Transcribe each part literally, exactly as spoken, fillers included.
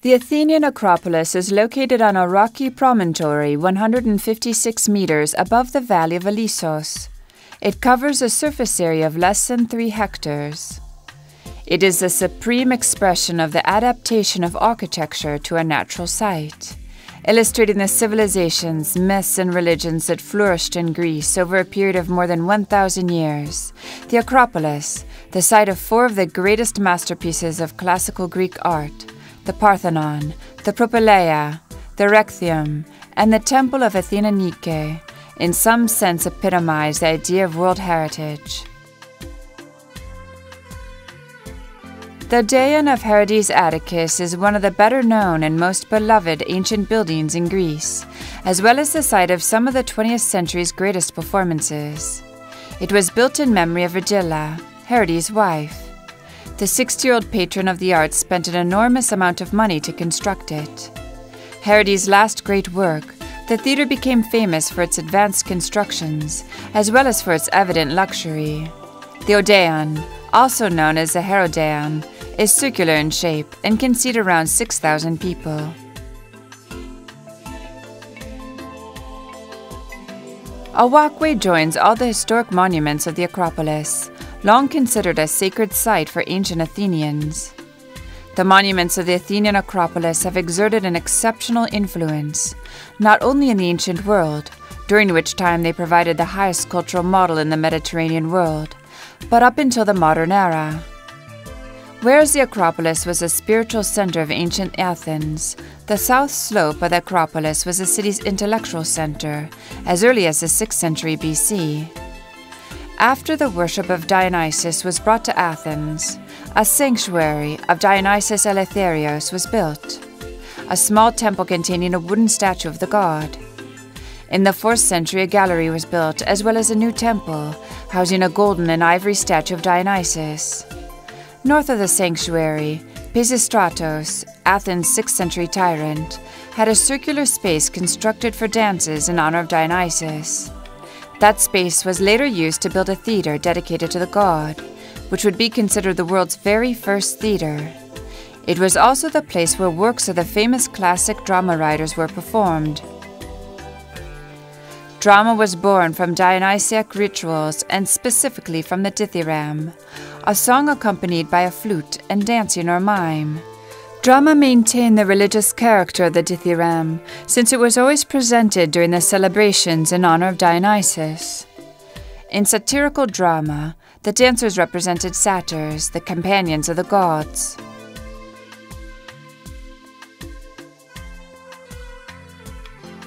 The Athenian Acropolis is located on a rocky promontory one hundred fifty-six meters above the valley of Ilissos. It covers a surface area of less than three hectares. It is the supreme expression of the adaptation of architecture to a natural site, illustrating the civilizations, myths, and religions that flourished in Greece over a period of more than one thousand years. The Acropolis, the site of four of the greatest masterpieces of classical Greek art, the Parthenon, the Propylaea, the Erechtheum, and the Temple of Athena Nike, in some sense epitomize the idea of world heritage. The Odeion of Herodes Atticus is one of the better known and most beloved ancient buildings in Greece, as well as the site of some of the twentieth century's greatest performances. It was built in memory of Regilla, Herodes' wife. The sixty-year-old patron of the arts spent an enormous amount of money to construct it. Herodes' last great work, the theater became famous for its advanced constructions, as well as for its evident luxury. The Odeion, also known as the Herodeion, is circular in shape and can seat around six thousand people. A walkway joins all the historic monuments of the Acropolis, long considered a sacred site for ancient Athenians. The monuments of the Athenian Acropolis have exerted an exceptional influence, not only in the ancient world, during which time they provided the highest cultural model in the Mediterranean world, but up until the modern era. Whereas the Acropolis was the spiritual center of ancient Athens, the south slope of the Acropolis was the city's intellectual center, as early as the sixth century B C. After the worship of Dionysus was brought to Athens, a sanctuary of Dionysius Eleutherios was built, a small temple containing a wooden statue of the god. In the fourth century, a gallery was built, as well as a new temple, housing a golden and ivory statue of Dionysus. North of the sanctuary, Pisistratos, Athens' sixth century tyrant, had a circular space constructed for dances in honor of Dionysus. That space was later used to build a theater dedicated to the god, which would be considered the world's very first theater. It was also the place where works of the famous classic drama writers were performed. Drama was born from Dionysiac rituals and specifically from the dithyramb, a song accompanied by a flute and dancing or mime. Drama maintained the religious character of the dithyramb, since it was always presented during the celebrations in honor of Dionysus. In satirical drama, the dancers represented satyrs, the companions of the gods.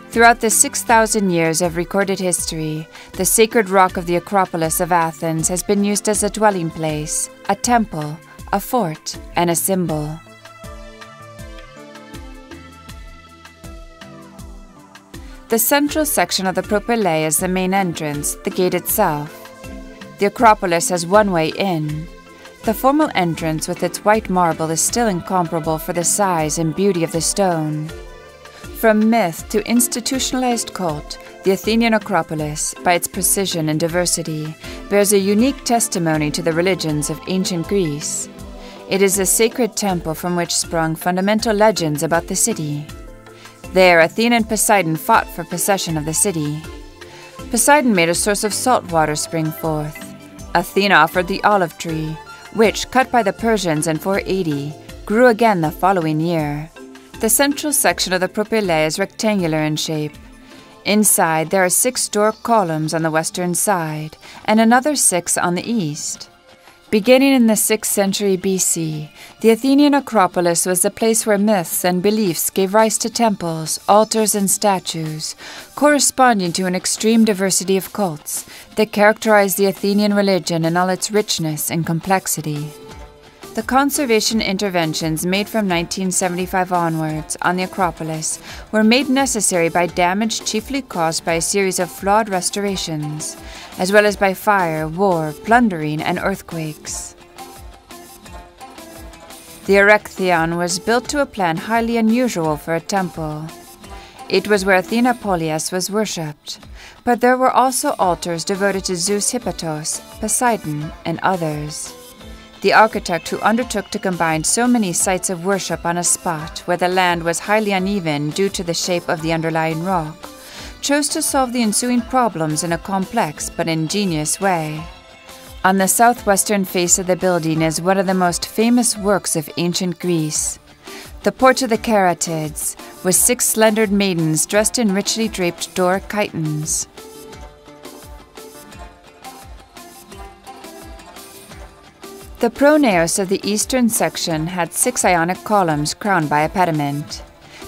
Throughout the six thousand years of recorded history, the sacred rock of the Acropolis of Athens has been used as a dwelling place, a temple, a fort, and a symbol. The central section of the Propylaea is the main entrance, the gate itself. The Acropolis has one way in. The formal entrance with its white marble is still incomparable for the size and beauty of the stone. From myth to institutionalized cult, the Athenian Acropolis, by its precision and diversity, bears a unique testimony to the religions of ancient Greece. It is a sacred temple from which sprung fundamental legends about the city. There, Athena and Poseidon fought for possession of the city. Poseidon made a source of salt water spring forth. Athena offered the olive tree, which, cut by the Persians in four eighty, grew again the following year. The central section of the Propylaea is rectangular in shape. Inside, there are six Doric columns on the western side, and another six on the east. Beginning in the sixth century B C, the Athenian Acropolis was the place where myths and beliefs gave rise to temples, altars, and statues, corresponding to an extreme diversity of cults that characterized the Athenian religion in all its richness and complexity. The conservation interventions made from nineteen seventy-five onwards on the Acropolis were made necessary by damage chiefly caused by a series of flawed restorations, as well as by fire, war, plundering, and earthquakes. The Erechtheion was built to a plan highly unusual for a temple. It was where Athena Polias was worshipped, but there were also altars devoted to Zeus Hippatos, Poseidon, and others. the architect who undertook to combine so many sites of worship on a spot where the land was highly uneven due to the shape of the underlying rock, chose to solve the ensuing problems in a complex but ingenious way. On the southwestern face of the building is one of the most famous works of ancient Greece, the Porch of the Caryatids, with six slender maidens dressed in richly draped Doric chitons. The pronaos of the eastern section had six Ionic columns crowned by a pediment.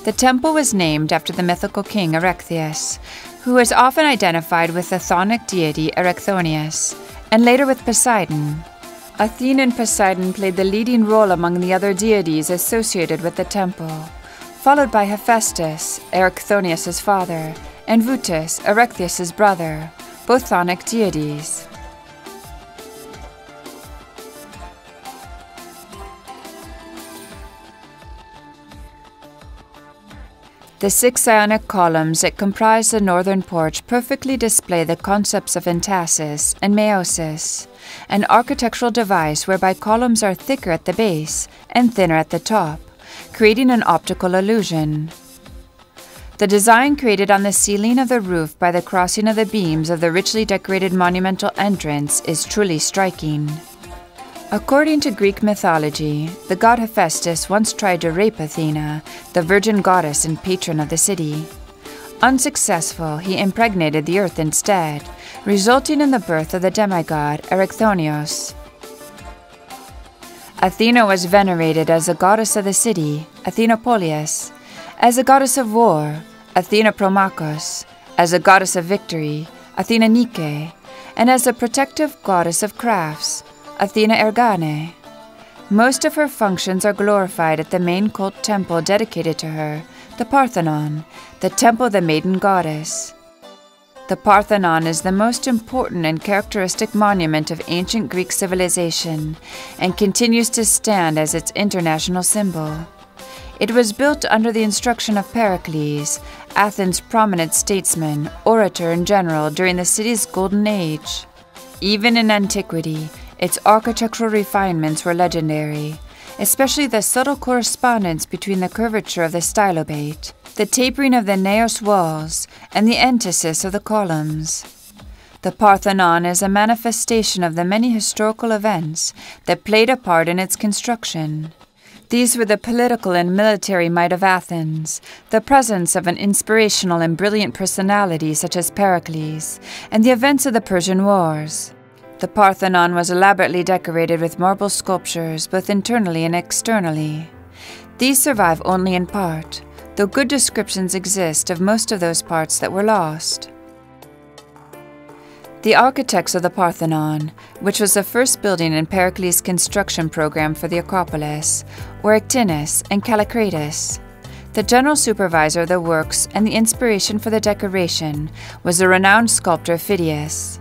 The temple was named after the mythical king Erechtheus, who is often identified with the Chthonic deity Erichthonius, and later with Poseidon. Athena and Poseidon played the leading role among the other deities associated with the temple, followed by Hephaestus, Erichthonius' father, and Voutes, Erechtheus' brother, both Chthonic deities. The six Ionic columns that comprise the northern porch perfectly display the concepts of entasis and meiosis, an architectural device whereby columns are thicker at the base and thinner at the top, creating an optical illusion. The design created on the ceiling of the roof by the crossing of the beams of the richly decorated monumental entrance is truly striking. According to Greek mythology, the god Hephaestus once tried to rape Athena, the virgin goddess and patron of the city. Unsuccessful, he impregnated the earth instead, resulting in the birth of the demigod Erichthonius. Athena was venerated as the goddess of the city, Athena Polias, as the goddess of war, Athena Promachos, as the goddess of victory, Athena Nike, and as the protective goddess of crafts, Athena Ergane. Most of her functions are glorified at the main cult temple dedicated to her, the Parthenon, the temple of the maiden goddess. The Parthenon is the most important and characteristic monument of ancient Greek civilization and continues to stand as its international symbol. It was built under the instruction of Pericles, Athens' prominent statesman, orator, and general during the city's golden age. Even in antiquity, its architectural refinements were legendary, especially the subtle correspondence between the curvature of the stylobate, the tapering of the naos walls, and the entasis of the columns. The Parthenon is a manifestation of the many historical events that played a part in its construction. These were the political and military might of Athens, the presence of an inspirational and brilliant personality such as Pericles, and the events of the Persian Wars. The Parthenon was elaborately decorated with marble sculptures, both internally and externally. These survive only in part, though good descriptions exist of most of those parts that were lost. The architects of the Parthenon, which was the first building in Pericles' construction program for the Acropolis, were Actinus and Callicrates. The general supervisor of the works and the inspiration for the decoration was the renowned sculptor Phidias.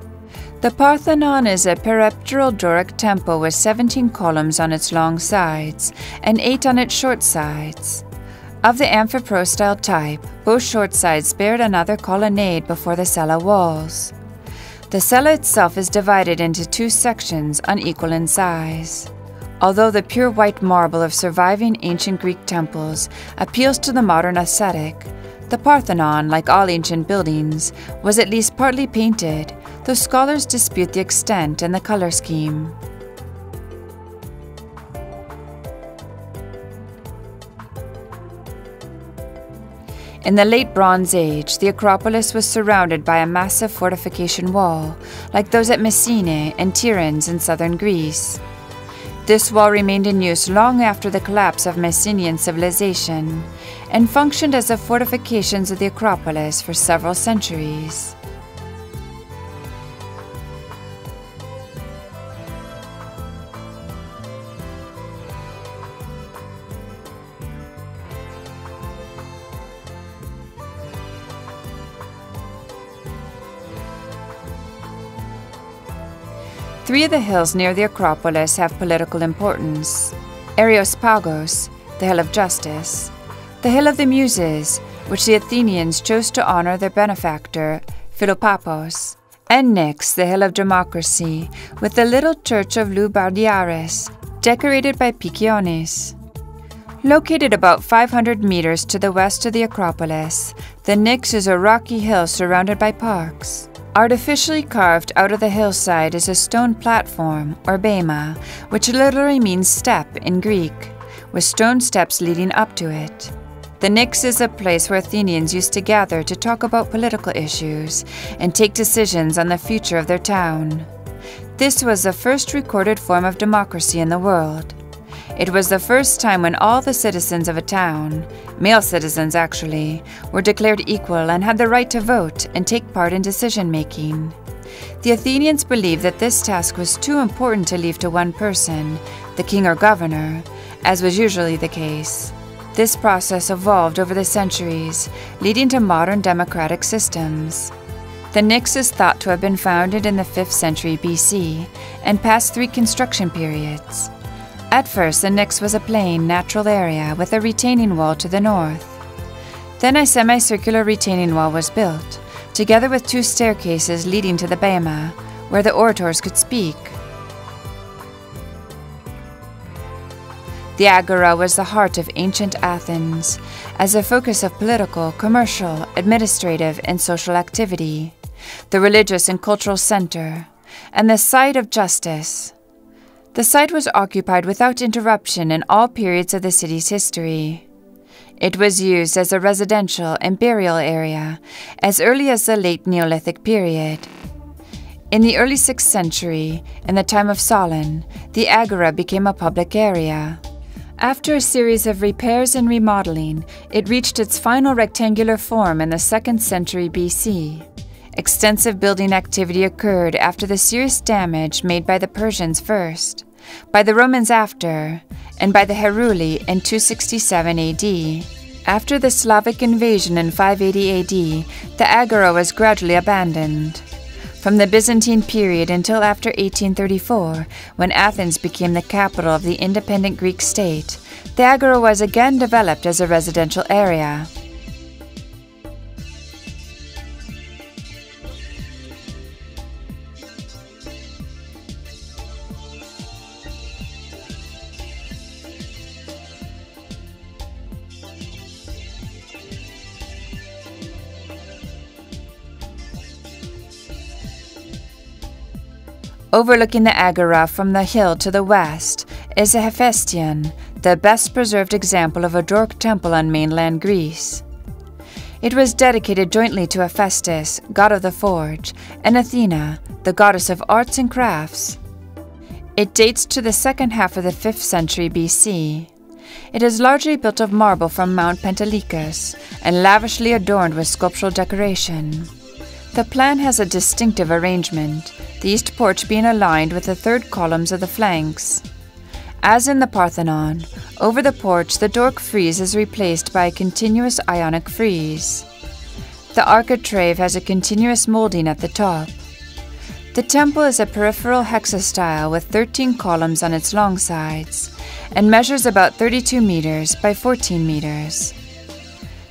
The Parthenon is a peripteral Doric temple with seventeen columns on its long sides and eight on its short sides. Of the amphiprostyle type, both short sides bear another colonnade before the cella walls. The cella itself is divided into two sections unequal in size. Although the pure white marble of surviving ancient Greek temples appeals to the modern aesthetic, the Parthenon, like all ancient buildings, was at least partly painted, though scholars dispute the extent and the color scheme. In the late Bronze Age, the Acropolis was surrounded by a massive fortification wall, like those at Messene and Tiryns in southern Greece. This wall remained in use long after the collapse of Messenian civilization and functioned as the fortifications of the Acropolis for several centuries. Three of the hills near the Acropolis have political importance: Areopagos, the Hill of Justice, the Hill of the Muses, which the Athenians chose to honor their benefactor, Philopappos, and Pnyx, the Hill of Democracy, with the little church of Lou Bardiaris, decorated by Picciones. Located about five hundred meters to the west of the Acropolis, the Pnyx is a rocky hill surrounded by parks. Artificially carved out of the hillside is a stone platform, or bema, which literally means step in Greek, with stone steps leading up to it. The Pnyx is a place where Athenians used to gather to talk about political issues and take decisions on the future of their town. This was the first recorded form of democracy in the world. It was the first time when all the citizens of a town, male citizens actually, were declared equal and had the right to vote and take part in decision-making. The Athenians believed that this task was too important to leave to one person, the king or governor, as was usually the case. This process evolved over the centuries, leading to modern democratic systems. The Pnyx is thought to have been founded in the fifth century B C and passed three construction periods. At first, the Pnyx was a plain, natural area with a retaining wall to the north. Then a semicircular retaining wall was built, together with two staircases leading to the bema, where the orators could speak. The Agora was the heart of ancient Athens, as a focus of political, commercial, administrative, and social activity, the religious and cultural center, and the site of justice. The site was occupied without interruption in all periods of the city's history. It was used as a residential and burial area as early as the late Neolithic period. In the early sixth century, in the time of Solon, the Agora became a public area. After a series of repairs and remodeling, it reached its final rectangular form in the second century B C. Extensive building activity occurred after the serious damage made by the Persians first, by the Romans after, and by the Heruli in two sixty-seven A D. After the Slavic invasion in five eighty A D, the Agora was gradually abandoned. From the Byzantine period until after eighteen thirty-four, when Athens became the capital of the independent Greek state, the Agora was again developed as a residential area. Overlooking the Agora from the hill to the west is the Hephaestion, the best preserved example of a Doric temple on mainland Greece. It was dedicated jointly to Hephaestus, god of the forge, and Athena, the goddess of arts and crafts. It dates to the second half of the fifth century B C. It is largely built of marble from Mount Pentelicus and lavishly adorned with sculptural decoration. The plan has a distinctive arrangement, the east porch being aligned with the third columns of the flanks. As in the Parthenon, over the porch the Doric frieze is replaced by a continuous Ionic frieze. The architrave has a continuous molding at the top. The temple is a peripheral hexastyle with thirteen columns on its long sides and measures about thirty-two meters by fourteen meters.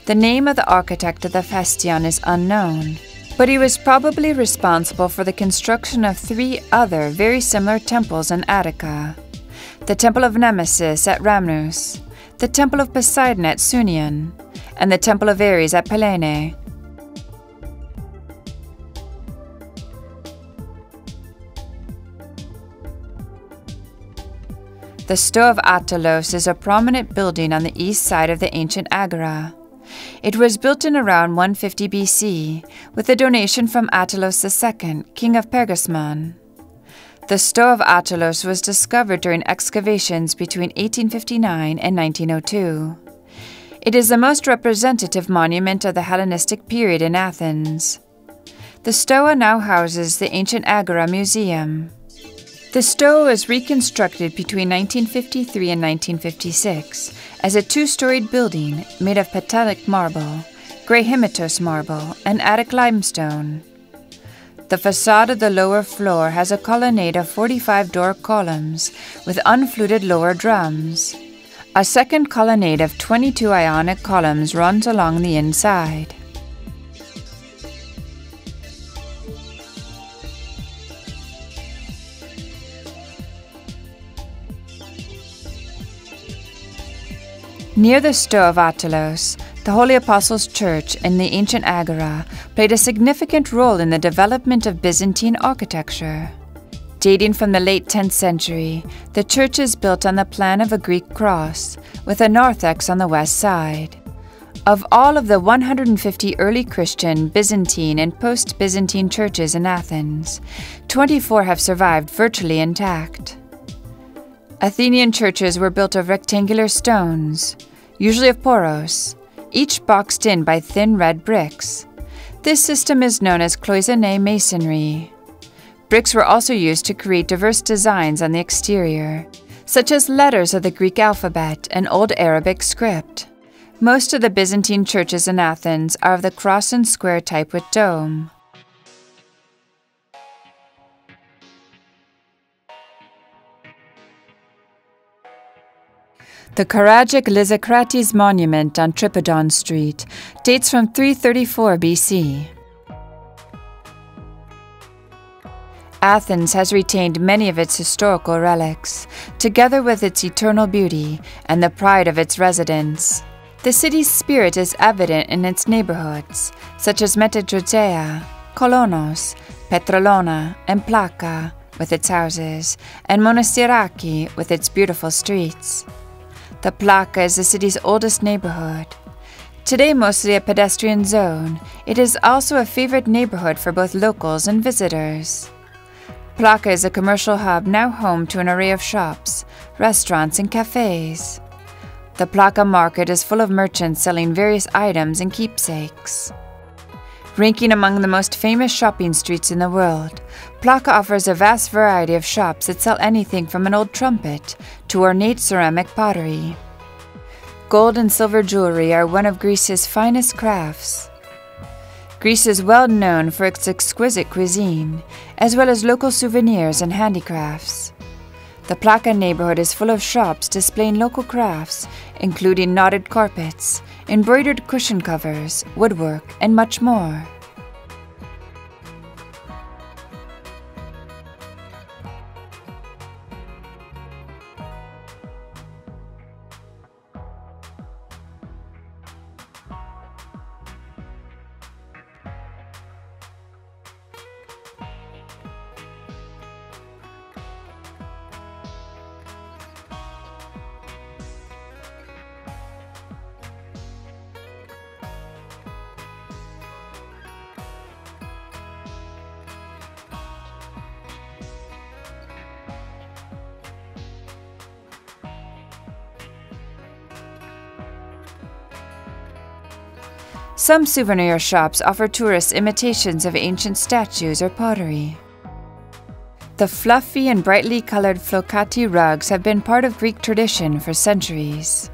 The name of the architect of the Hephaestion is unknown, but he was probably responsible for the construction of three other very similar temples in Attica: the Temple of Nemesis at Rhamnus, the Temple of Poseidon at Sunion, and the Temple of Ares at Pellene. The Stoa of Attalos is a prominent building on the east side of the ancient Agora. It was built in around one fifty B C, with a donation from Attalos the Second, king of Pergamon. The Stoa of Attalos was discovered during excavations between eighteen fifty-nine and nineteen oh two. It is the most representative monument of the Hellenistic period in Athens. The Stoa now houses the ancient Agora Museum. The Stoa was reconstructed between nineteen fifty-three and nineteen fifty-six as a two-storied building made of Pentelic marble, grey Hymettus marble, and Attic limestone. The facade of the lower floor has a colonnade of forty-five Doric columns with unfluted lower drums. A second colonnade of twenty-two Ionic columns runs along the inside. Near the Stoa of Attalos, the Holy Apostles' Church in the ancient Agora played a significant role in the development of Byzantine architecture. Dating from the late tenth century, the church is built on the plan of a Greek cross, with a narthex on the west side. Of all of the one hundred fifty early Christian, Byzantine, and post-Byzantine churches in Athens, twenty-four have survived virtually intact. Athenian churches were built of rectangular stones, usually of poros, each boxed in by thin red bricks. This system is known as cloisonné masonry. Bricks were also used to create diverse designs on the exterior, such as letters of the Greek alphabet and Old Arabic script. Most of the Byzantine churches in Athens are of the cross and square type with dome. The Karagic Lysikrates monument on Tripodon Street dates from three thirty-four B C. Athens has retained many of its historical relics, together with its eternal beauty and the pride of its residents. The city's spirit is evident in its neighborhoods, such as Metageorgia, Kolonos, Petrolona, and Plaka, with its houses, and Monastiraki, with its beautiful streets. The Plaka is the city's oldest neighborhood. Today mostly a pedestrian zone, it is also a favorite neighborhood for both locals and visitors. Plaka is a commercial hub now home to an array of shops, restaurants, and cafes. The Plaka market is full of merchants selling various items and keepsakes. Ranking among the most famous shopping streets in the world, Plaka offers a vast variety of shops that sell anything from an old trumpet to ornate ceramic pottery. Gold and silver jewelry are one of Greece's finest crafts. Greece is well known for its exquisite cuisine, as well as local souvenirs and handicrafts. The Plaka neighborhood is full of shops displaying local crafts, including knotted carpets, embroidered cushion covers, woodwork, and much more. Some souvenir shops offer tourists imitations of ancient statues or pottery. The fluffy and brightly colored flocati rugs have been part of Greek tradition for centuries.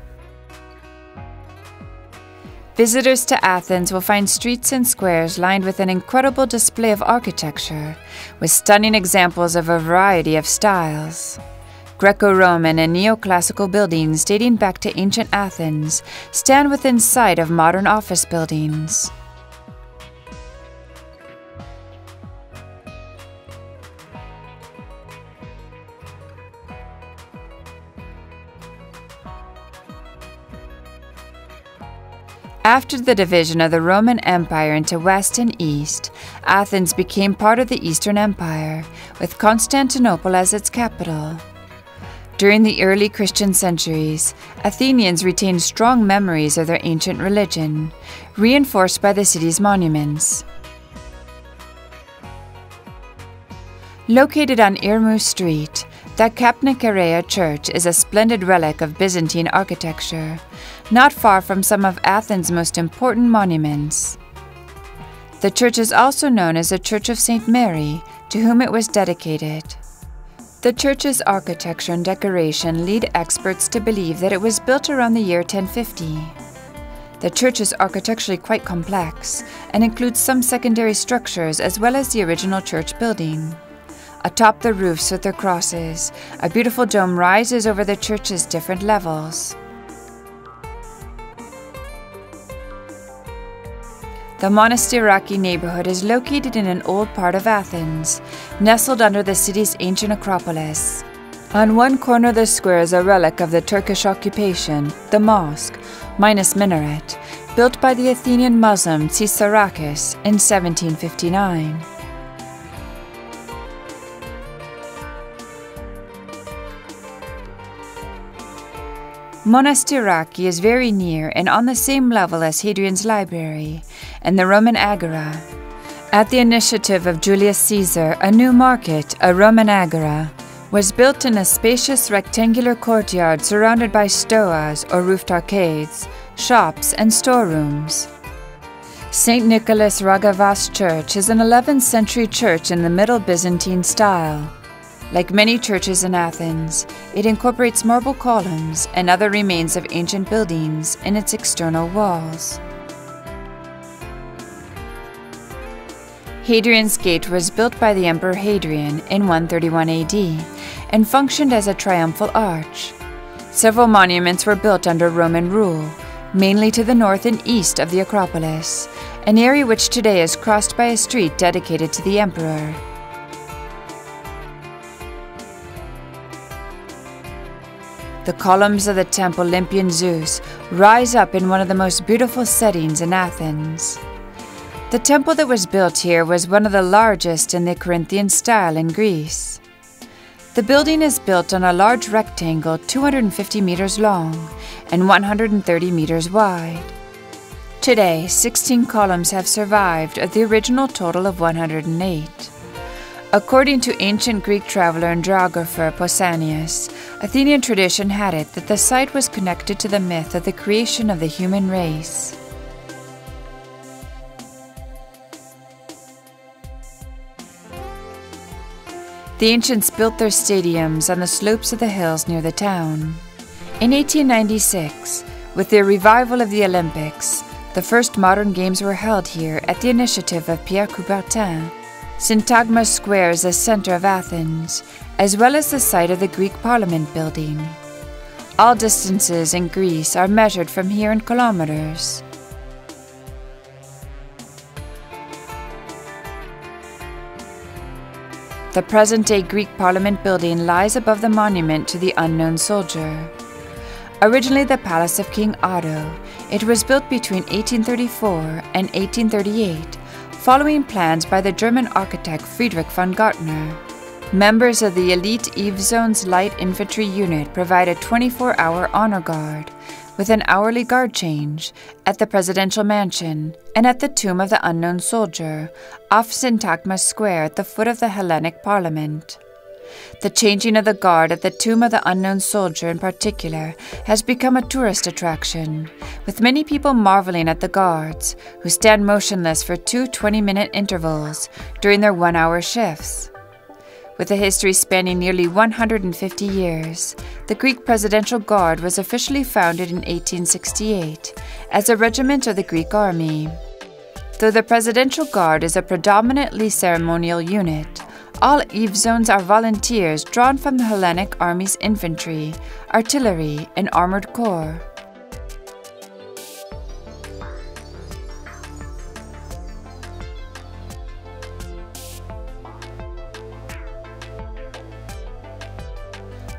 Visitors to Athens will find streets and squares lined with an incredible display of architecture, with stunning examples of a variety of styles. Greco-Roman and neoclassical buildings dating back to ancient Athens stand within sight of modern office buildings. After the division of the Roman Empire into West and East, Athens became part of the Eastern Empire, with Constantinople as its capital. During the early Christian centuries, Athenians retained strong memories of their ancient religion, reinforced by the city's monuments. Located on Irmu Street, the Kapnikareia Church is a splendid relic of Byzantine architecture, not far from some of Athens' most important monuments. The church is also known as the Church of Saint Mary, to whom it was dedicated. The church's architecture and decoration lead experts to believe that it was built around the year ten fifty. The church is architecturally quite complex and includes some secondary structures as well as the original church building. Atop the roofs with their crosses, a beautiful dome rises over the church's different levels. The Monastiraki neighborhood is located in an old part of Athens, nestled under the city's ancient Acropolis. On one corner of the square is a relic of the Turkish occupation, the mosque, minus minaret, built by the Athenian Muslim Pisistratos in seventeen fifty-nine. Monastiraki is very near and on the same level as Hadrian's Library and the Roman Agora. At the initiative of Julius Caesar, a new market, a Roman Agora, was built in a spacious rectangular courtyard surrounded by stoas or roofed arcades, shops and storerooms. Saint Nicholas Raghavas Church is an eleventh century church in the Middle Byzantine style. Like many churches in Athens, it incorporates marble columns and other remains of ancient buildings in its external walls. Hadrian's Gate was built by the Emperor Hadrian in one thirty-one A D and functioned as a triumphal arch. Several monuments were built under Roman rule, mainly to the north and east of the Acropolis, an area which today is crossed by a street dedicated to the emperor. The columns of the temple Olympian Zeus rise up in one of the most beautiful settings in Athens. The temple that was built here was one of the largest in the Corinthian style in Greece. The building is built on a large rectangle two hundred fifty meters long and one hundred thirty meters wide. Today, sixteen columns have survived of the original total of one hundred eight. According to ancient Greek traveler and geographer Pausanias, Athenian tradition had it that the site was connected to the myth of the creation of the human race. The ancients built their stadiums on the slopes of the hills near the town. In eighteen ninety-six, with the revival of the Olympics, the first modern games were held here at the initiative of Pierre Coubertin. Syntagma Square is the center of Athens, as well as the site of the Greek Parliament building. All distances in Greece are measured from here in kilometers. The present-day Greek Parliament building lies above the monument to the unknown soldier. Originally the palace of King Otto, it was built between eighteen thirty-four and eighteen thirty-eight, following plans by the German architect Friedrich von Gartner. Members of the elite Eve Zone's Light Infantry Unit provide a twenty-four hour honor guard, with an hourly guard change, at the Presidential Mansion and at the Tomb of the Unknown Soldier, off Syntagma Square at the foot of the Hellenic Parliament. The changing of the guard at the Tomb of the Unknown Soldier in particular has become a tourist attraction, with many people marveling at the guards, who stand motionless for two twenty-minute intervals during their one-hour shifts. With a history spanning nearly one hundred fifty years, the Greek Presidential Guard was officially founded in eighteen sixty-eight as a regiment of the Greek army. Though the Presidential Guard is a predominantly ceremonial unit, all Eve Zones are volunteers drawn from the Hellenic Army's infantry, artillery, and armored corps.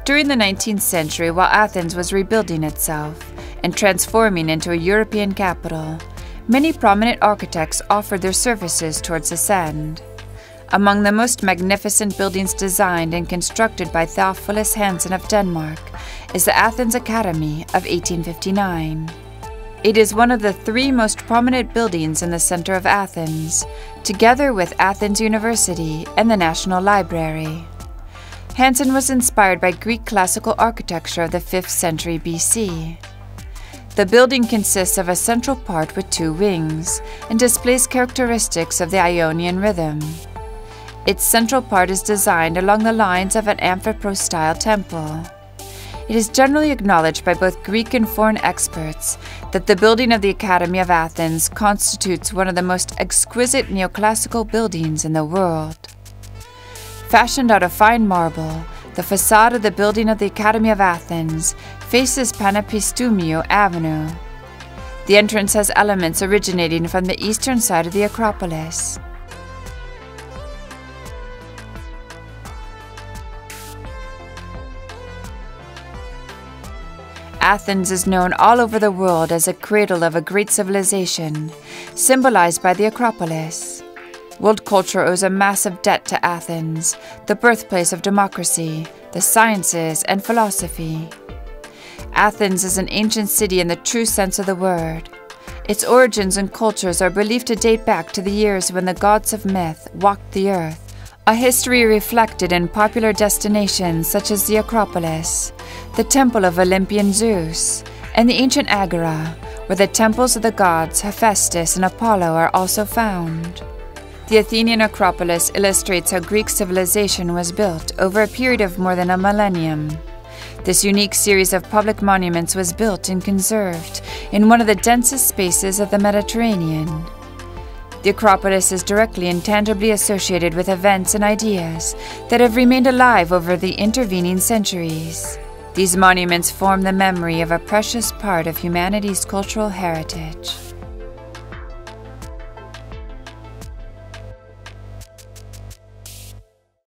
During the nineteenth century, while Athens was rebuilding itself and transforming into a European capital, many prominent architects offered their services towards the Sand. Among the most magnificent buildings designed and constructed by Theophilus Hansen of Denmark is the Athens Academy of eighteen fifty-nine. It is one of the three most prominent buildings in the center of Athens, together with Athens University and the National Library. Hansen was inspired by Greek classical architecture of the fifth century B C. The building consists of a central part with two wings and displays characteristics of the Ionian rhythm. Its central part is designed along the lines of an amphiprostyle temple. It is generally acknowledged by both Greek and foreign experts that the building of the Academy of Athens constitutes one of the most exquisite neoclassical buildings in the world. Fashioned out of fine marble, the facade of the building of the Academy of Athens faces Panapistoumou Avenue. The entrance has elements originating from the eastern side of the Acropolis. Athens is known all over the world as a cradle of a great civilization, symbolized by the Acropolis. World culture owes a massive debt to Athens, the birthplace of democracy, the sciences, and philosophy. Athens is an ancient city in the true sense of the word. Its origins and cultures are believed to date back to the years when the gods of myth walked the earth, a history reflected in popular destinations such as the Acropolis, the temple of Olympian Zeus, and the ancient Agora, where the temples of the gods Hephaestus and Apollo are also found. The Athenian Acropolis illustrates how Greek civilization was built over a period of more than a millennium. This unique series of public monuments was built and conserved in one of the densest spaces of the Mediterranean. The Acropolis is directly and tangibly associated with events and ideas that have remained alive over the intervening centuries. These monuments form the memory of a precious part of humanity's cultural heritage.